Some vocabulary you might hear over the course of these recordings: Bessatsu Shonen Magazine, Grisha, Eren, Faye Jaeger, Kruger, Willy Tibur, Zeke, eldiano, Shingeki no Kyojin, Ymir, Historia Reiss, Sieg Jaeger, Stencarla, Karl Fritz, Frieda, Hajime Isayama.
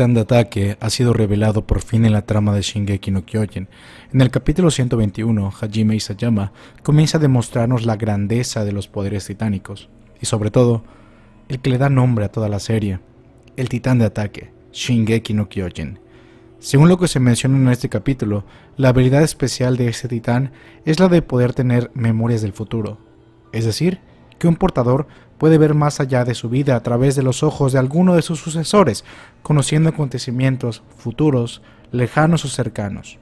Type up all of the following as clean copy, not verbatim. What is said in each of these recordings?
plan de ataque ha sido revelado por fin en la trama de Shingeki no Kyojin. En el capítulo 121, Hajime Isayama comienza a demostrarnos la grandeza de los poderes titánicos, y sobre todo, el que le da nombre a toda la serie, el titán de ataque, Shingeki no Kyojin. Según lo que se menciona en este capítulo, la habilidad especial de este titán es la de poder tener memorias del futuro, es decir, que un portador puede ver más allá de su vida a través de los ojos de alguno de sus sucesores, conociendo acontecimientos futuros, lejanos o cercanos.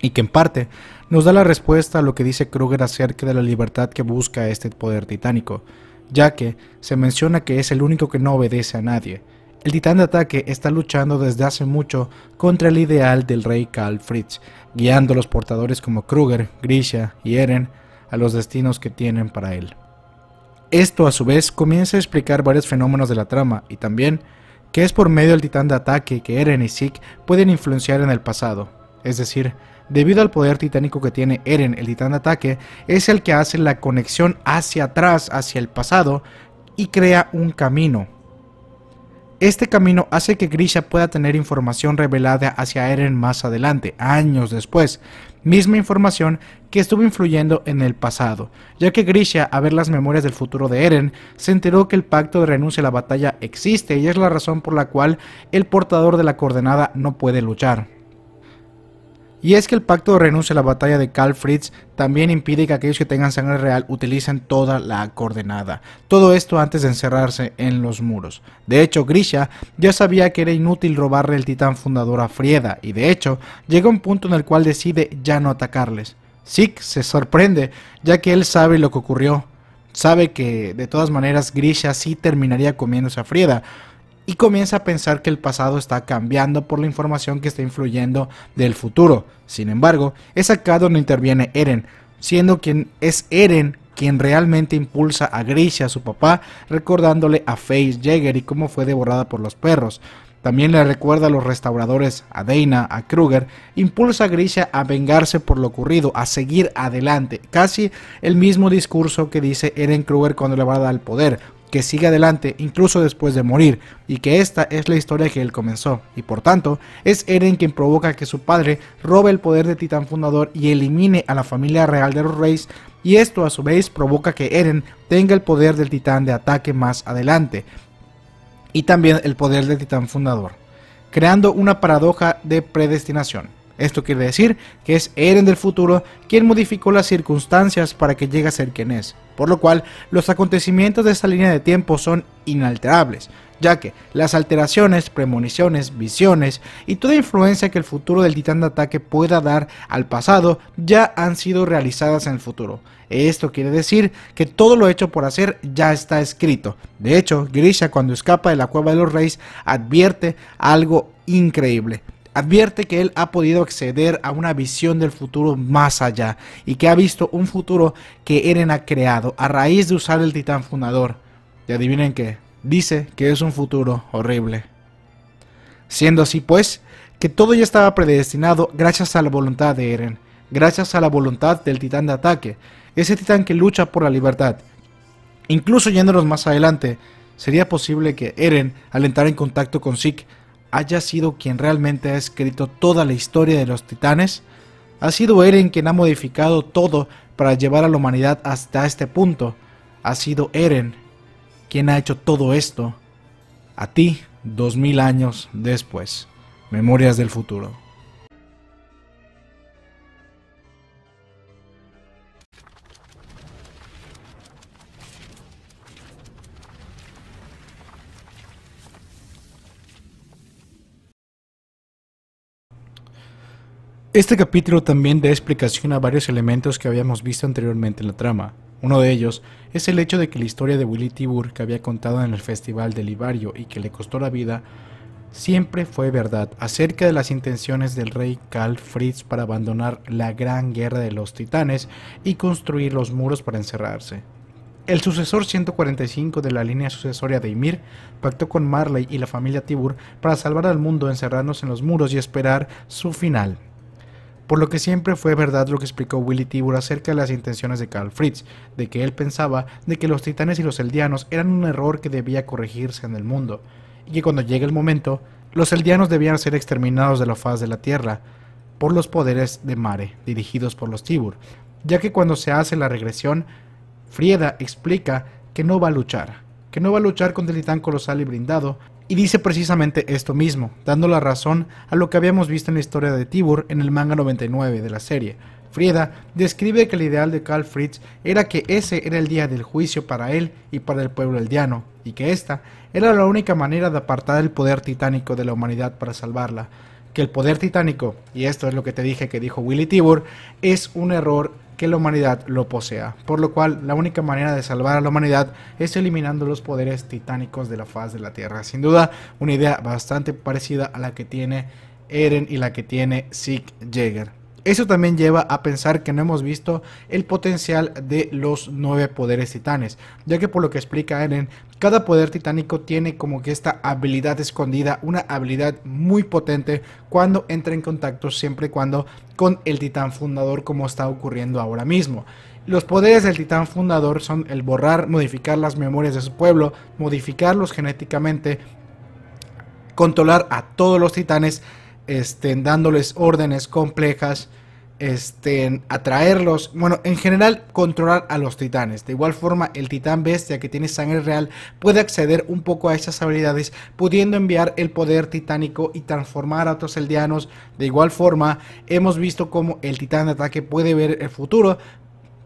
Y que en parte nos da la respuesta a lo que dice Kruger acerca de la libertad que busca este poder titánico, ya que se menciona que es el único que no obedece a nadie. El titán de ataque está luchando desde hace mucho contra el ideal del rey Karl Fritz, guiando a los portadores como Kruger, Grisha y Eren a los destinos que tienen para él. Esto a su vez comienza a explicar varios fenómenos de la trama y también que es por medio del titán de ataque que Eren y Zeke pueden influenciar en el pasado, es decir, debido al poder titánico que tiene Eren, el titán de ataque es el que hace la conexión hacia atrás, hacia el pasado y crea un camino. Este camino hace que Grisha pueda tener información revelada hacia Eren más adelante, años después. Misma información que estuvo influyendo en el pasado, ya que Grisha, a ver las memorias del futuro de Eren, se enteró que el pacto de renuncia a la batalla existe y es la razón por la cual el portador de la coordenada no puede luchar. Y es que el pacto de renuncia a la batalla de Karl Fritz también impide que aquellos que tengan sangre real utilicen toda la coordenada. Todo esto antes de encerrarse en los muros. De hecho, Grisha ya sabía que era inútil robarle el titán fundador a Frieda y de hecho, llega un punto en el cual decide ya no atacarles. Zeke se sorprende ya que él sabe lo que ocurrió. Sabe que de todas maneras Grisha sí terminaría comiéndose a Frieda. Y comienza a pensar que el pasado está cambiando por la información que está influyendo del futuro. Sin embargo, es acá donde interviene Eren, siendo quien es Eren quien realmente impulsa a Grisha, su papá, recordándole a Faye Jaeger y cómo fue devorada por los perros. También le recuerda a los restauradores, a Dana, a Kruger, impulsa a Grisha a vengarse por lo ocurrido, a seguir adelante. Casi el mismo discurso que dice Eren Kruger cuando le va a dar el poder. Que siga adelante incluso después de morir y que esta es la historia que él comenzó y por tanto es Eren quien provoca que su padre robe el poder de titán fundador y elimine a la familia real de los Reiss y esto a su vez provoca que Eren tenga el poder del titán de ataque más adelante y también el poder del titán fundador, creando una paradoja de predestinación. Esto quiere decir que es Eren del futuro quien modificó las circunstancias para que llegue a ser quien es, por lo cual los acontecimientos de esta línea de tiempo son inalterables, ya que las alteraciones, premoniciones, visiones y toda influencia que el futuro del titán de ataque pueda dar al pasado ya han sido realizadas en el futuro. Esto quiere decir que todo lo hecho por hacer ya está escrito. De hecho, Grisha cuando escapa de la cueva de los Reiss advierte algo increíble. Advierte que él ha podido acceder a una visión del futuro más allá y que ha visto un futuro que Eren ha creado a raíz de usar el titán fundador. Y adivinen qué, dice que es un futuro horrible. Siendo así pues, que todo ya estaba predestinado gracias a la voluntad de Eren, gracias a la voluntad del titán de ataque, ese titán que lucha por la libertad. Incluso yéndonos más adelante, sería posible que Eren, al entrar en contacto con Zeke, haya sido quien realmente ha escrito toda la historia de los titanes, ha sido Eren quien ha modificado todo para llevar a la humanidad hasta este punto, ha sido Eren quien ha hecho todo esto, a ti 2000 años después, Memorias del Futuro. Este capítulo también da explicación a varios elementos que habíamos visto anteriormente en la trama. Uno de ellos es el hecho de que la historia de Willy Tibur que había contado en el Festival del Libario y que le costó la vida, siempre fue verdad acerca de las intenciones del rey Karl Fritz para abandonar la gran guerra de los titanes y construir los muros para encerrarse. El sucesor 145 de la línea sucesoria de Ymir pactó con Marley y la familia Tibur para salvar al mundo encerrándose en los muros y esperar su final. Por lo que siempre fue verdad lo que explicó Willy Tibur acerca de las intenciones de Karl Fritz, de que él pensaba de que los titanes y los eldianos eran un error que debía corregirse en el mundo, y que cuando llegue el momento, Los eldianos debían ser exterminados de la faz de la tierra por los poderes de Mare, dirigidos por los Tibur, ya que cuando se hace la regresión, Frieda explica que no va a luchar, contra el titán colosal y blindado, y dice precisamente esto mismo, dando la razón a lo que habíamos visto en la historia de Tibur en el manga 99 de la serie. Frieda describe que el ideal de Karl Fritz era que ese era el día del juicio para él y para el pueblo eldiano, y que esta era la única manera de apartar el poder titánico de la humanidad para salvarla. Que el poder titánico, y esto es lo que te dije que dijo Willy Tibur, es un error que la humanidad lo posea, por lo cual la única manera de salvar a la humanidad es eliminando los poderes titánicos de la faz de la tierra. Sin duda, una idea bastante parecida a la que tiene Eren y la que tiene Sieg Jaeger. Eso también lleva a pensar que no hemos visto el potencial de los 9 poderes titanes, ya que por lo que explica Eren, cada poder titánico tiene como que esta habilidad escondida, una habilidad muy potente cuando entra en contacto siempre y cuando con el titán fundador, como está ocurriendo ahora mismo. Los poderes del titán fundador son el borrar, modificar las memorias de su pueblo, modificarlos genéticamente, controlar a todos los titanes, dándoles órdenes complejas, atraerlos, bueno, en general controlar a los titanes. De igual forma, el titán bestia que tiene sangre real puede acceder un poco a esas habilidades, pudiendo enviar el poder titánico y transformar a otros eldianos. De igual forma, hemos visto cómo el titán de ataque puede ver el futuro.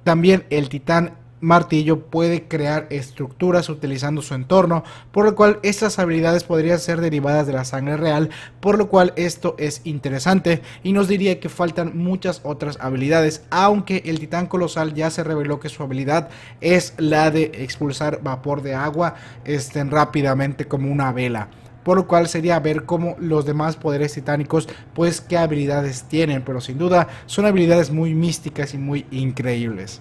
También el titán martillo puede crear estructuras utilizando su entorno, por lo cual estas habilidades podrían ser derivadas de la sangre real, por lo cual esto es interesante y nos diría que faltan muchas otras habilidades, aunque el titán colosal ya se reveló que su habilidad es la de expulsar vapor de agua rápidamente como una vela. Por lo cual sería ver cómo los demás poderes titánicos, pues qué habilidades tienen, pero sin duda son habilidades muy místicas y muy increíbles.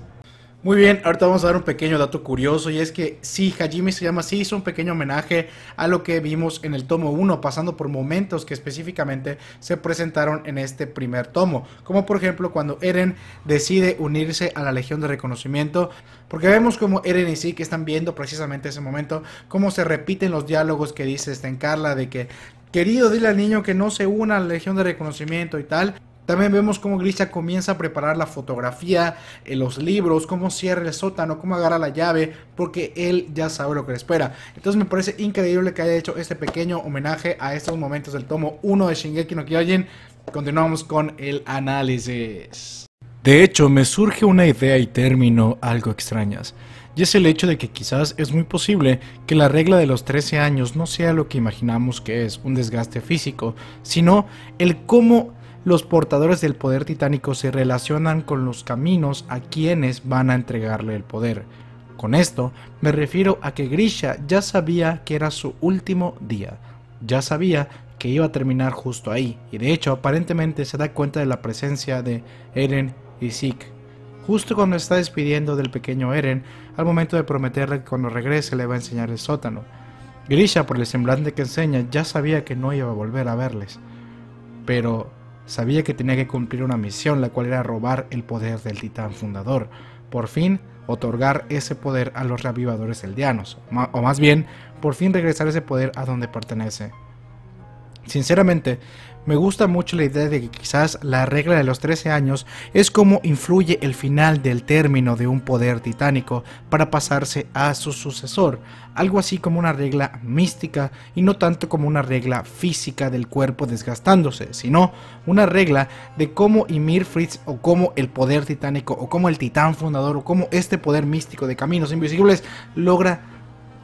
Muy bien, ahorita vamos a dar un pequeño dato curioso, y es que sí, Hajime Isayama sí hizo un pequeño homenaje a lo que vimos en el tomo 1, pasando por momentos que específicamente se presentaron en este primer tomo, como por ejemplo cuando Eren decide unirse a la Legión de Reconocimiento, porque vemos como Eren y Zeke están viendo precisamente ese momento, cómo se repiten los diálogos que dice Stencarla de que, querido, dile al niño que no se una a la Legión de Reconocimiento y tal. También vemos cómo Grisha comienza a preparar la fotografía, los libros, cómo cierra el sótano, cómo agarra la llave, porque él ya sabe lo que le espera. Entonces me parece increíble que haya hecho este pequeño homenaje a estos momentos del tomo 1 de Shingeki no Kyojin. Continuamos con el análisis. De hecho, me surge una idea y término algo extrañas, y es el hecho de que quizás es muy posible que la regla de los 13 años no sea lo que imaginamos que es, un desgaste físico, sino el cómo los portadores del poder titánico se relacionan con los caminos a quienes van a entregarle el poder. Con esto me refiero a que Grisha ya sabía que era su último día, ya sabía que iba a terminar justo ahí, y de hecho aparentemente se da cuenta de la presencia de Eren y Zeke, justo cuando está despidiendo del pequeño Eren, al momento de prometerle que cuando regrese le va a enseñar el sótano. Grisha, por el semblante que enseña, ya sabía que no iba a volver a verles, pero sabía que tenía que cumplir una misión, la cual era robar el poder del titán fundador. Por fin, otorgar ese poder a los reavivadores eldianos. O más bien, por fin regresar ese poder a donde pertenece. Sinceramente, me gusta mucho la idea de que quizás la regla de los 13 años es como influye el final del término de un poder titánico para pasarse a su sucesor. Algo así como una regla mística y no tanto como una regla física del cuerpo desgastándose, sino una regla de cómo Ymir Fritz o cómo el poder titánico o cómo el titán fundador o cómo este poder místico de caminos invisibles logra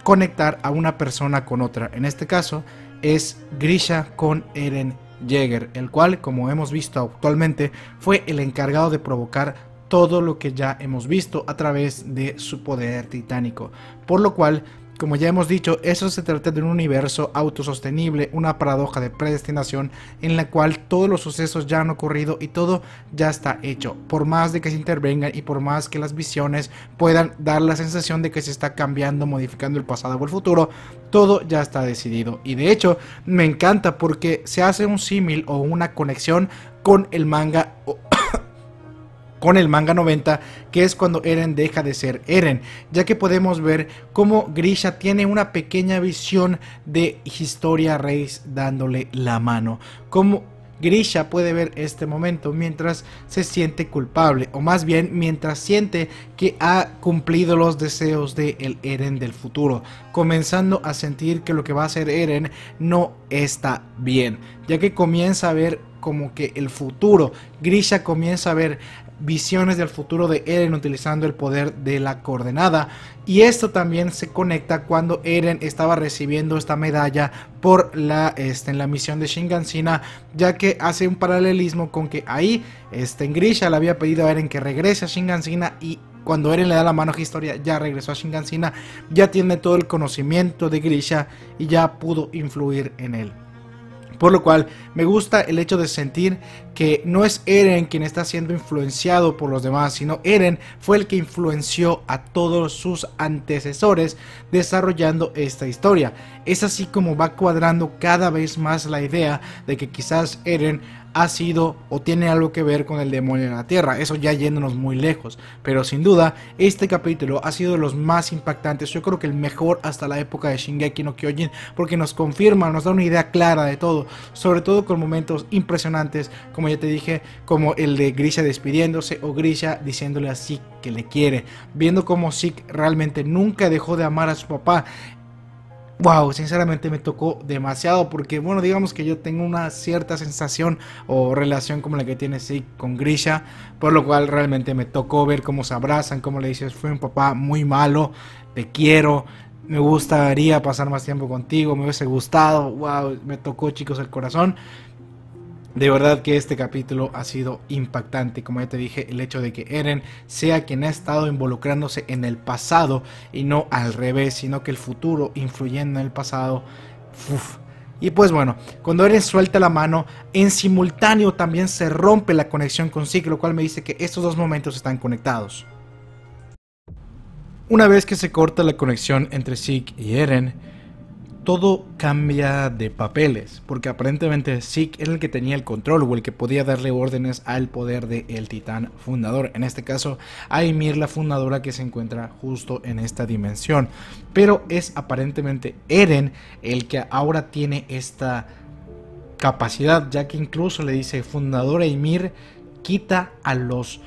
conectar a una persona con otra. En este caso es Grisha con Eren Jaeger, el cual, como hemos visto actualmente, fue el encargado de provocar todo lo que ya hemos visto a través de su poder titánico, por lo cual, como ya hemos dicho, eso se trata de un universo autosostenible, una paradoja de predestinación en la cual todos los sucesos ya han ocurrido y todo ya está hecho, por más de que se intervengan y por más que las visiones puedan dar la sensación de que se está cambiando, modificando el pasado o el futuro, todo ya está decidido. Y de hecho me encanta porque se hace un símil o una conexión con el manga con el manga 90, que es cuando Eren deja de ser Eren, ya que podemos ver cómo Grisha tiene una pequeña visión de Historia Reiss dándole la mano, como Grisha puede ver este momento mientras se siente culpable, o más bien mientras siente que ha cumplido los deseos de el Eren del futuro, comenzando a sentir que lo que va a hacer Eren no está bien, ya que comienza a ver como que el futuro. Grisha comienza a ver visiones del futuro de Eren utilizando el poder de la coordenada, y esto también se conecta cuando Eren estaba recibiendo esta medalla por la misión de Shinkanshina, ya que hace un paralelismo con que ahí Grisha le había pedido a Eren que regrese a Shinkanshina, y cuando Eren le da la mano a Historia, ya regresó a Shinkanshina, ya tiene todo el conocimiento de Grisha y ya pudo influir en él. Por lo cual me gusta el hecho de sentir que no es Eren quien está siendo influenciado por los demás, sino Eren fue el que influenció a todos sus antecesores desarrollando esta historia. Es así como va cuadrando cada vez más la idea de que quizás Eren ha sido o tiene algo que ver con el demonio de la tierra, eso ya yéndonos muy lejos, pero sin duda este capítulo ha sido de los más impactantes, yo creo que el mejor hasta la época de Shingeki no Kyojin, porque nos confirma, nos da una idea clara de todo, sobre todo con momentos impresionantes, como ya te dije, como el de Grisha despidiéndose, o Grisha diciéndole a Zeke que le quiere, viendo como Zeke realmente nunca dejó de amar a su papá. Wow, sinceramente me tocó demasiado porque, bueno, digamos que yo tengo una cierta sensación o relación como la que tiene Zeke con Grisha, por lo cual realmente me tocó ver cómo se abrazan, cómo le dices, fue un papá muy malo, te quiero, me gustaría pasar más tiempo contigo, me hubiese gustado, wow, me tocó, chicos, el corazón. De verdad que este capítulo ha sido impactante, como ya te dije, el hecho de que Eren sea quien ha estado involucrándose en el pasado y no al revés, sino que el futuro influyendo en el pasado. Uf. Y pues bueno, cuando Eren suelta la mano, en simultáneo también se rompe la conexión con Zeke, lo cual me dice que estos dos momentos están conectados. Una vez que se corta la conexión entre Zeke y Eren, todo cambia de papeles, porque aparentemente Zeke era el que tenía el control o el que podía darle órdenes al poder del titán fundador, en este caso a Ymir, la fundadora que se encuentra justo en esta dimensión, pero es aparentemente Eren el que ahora tiene esta capacidad, ya que incluso le dice fundadora Ymir, quita a los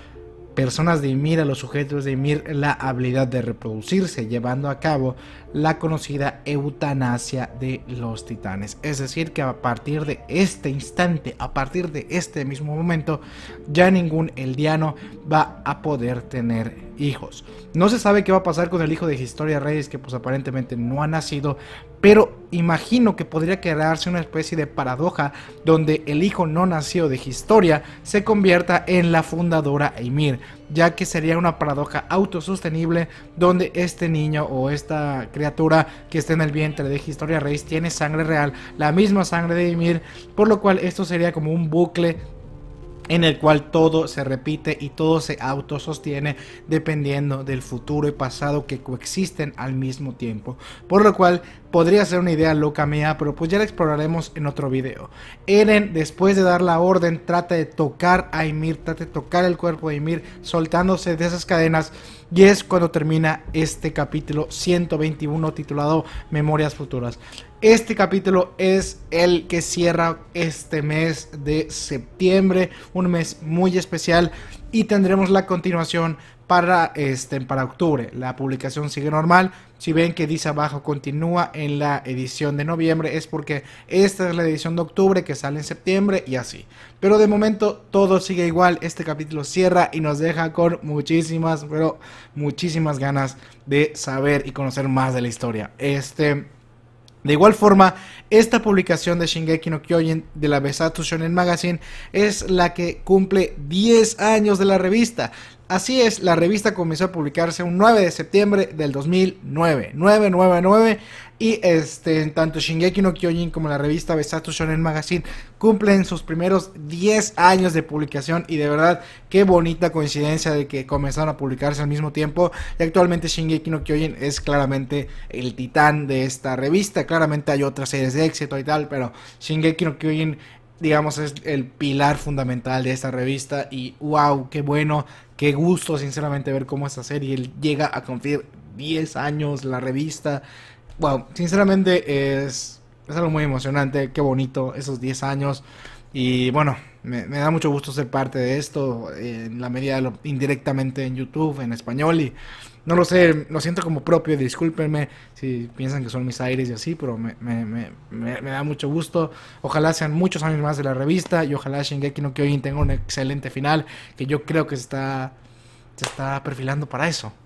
personas de Ymir, a los sujetos de Ymir, la habilidad de reproducirse, llevando a cabo la conocida eutanasia de los titanes. Es decir, que a partir de este instante, a partir de este mismo momento, ya ningún Eldiano va a poder tener hijos. No se sabe qué va a pasar con el hijo de Historia Reiss, que pues aparentemente no ha nacido, pero imagino que podría quedarse una especie de paradoja donde el hijo no nacido de Historia se convierta en la fundadora Ymir, ya que sería una paradoja autosostenible donde este niño o esta criatura que está en el vientre de Historia Reiss tiene sangre real, la misma sangre de Ymir, por lo cual esto sería como un bucle en el cual todo se repite y todo se autosostiene dependiendo del futuro y pasado que coexisten al mismo tiempo. Por lo cual podría ser una idea loca mía, pero pues ya la exploraremos en otro video. Eren, después de dar la orden, trata de tocar a Ymir, trata de tocar el cuerpo de Ymir, soltándose de esas cadenas. Y es cuando termina este capítulo 121 titulado Memorias Futuras. Este capítulo es el que cierra este mes de septiembre, un mes muy especial, y tendremos la continuación para octubre. La publicación sigue normal, si ven que dice abajo continúa en la edición de noviembre es porque esta es la edición de octubre que sale en septiembre y así. Pero de momento todo sigue igual, este capítulo cierra y nos deja con muchísimas, pero muchísimas ganas de saber y conocer más de la historia. De igual forma, esta publicación de Shingeki no Kyojin de la Bessatsu Shonen Magazine es la que cumple 10 años de la revista. Así es, la revista comenzó a publicarse un 9 de septiembre del 2009, 999, y tanto Shingeki no Kyojin como la revista Bessatsu Shonen Magazine cumplen sus primeros 10 años de publicación, y de verdad, qué bonita coincidencia de que comenzaron a publicarse al mismo tiempo, y actualmente Shingeki no Kyojin es claramente el titán de esta revista. Claramente hay otras series de éxito y tal, pero Shingeki no Kyojin digamos, es el pilar fundamental de esta revista. Y wow, qué bueno, qué gusto sinceramente ver cómo esta serie llega a cumplir 10 años la revista. Wow, sinceramente es algo muy emocionante, qué bonito esos 10 años. Y bueno, me da mucho gusto ser parte de esto, en la medida de lo indirectamente en YouTube, en español. Y no lo sé, lo siento como propio, discúlpenme si piensan que son mis aires y así, pero me da mucho gusto. Ojalá sean muchos años más de la revista y ojalá Shingeki no Kyojin tenga un excelente final, que yo creo que se está perfilando para eso.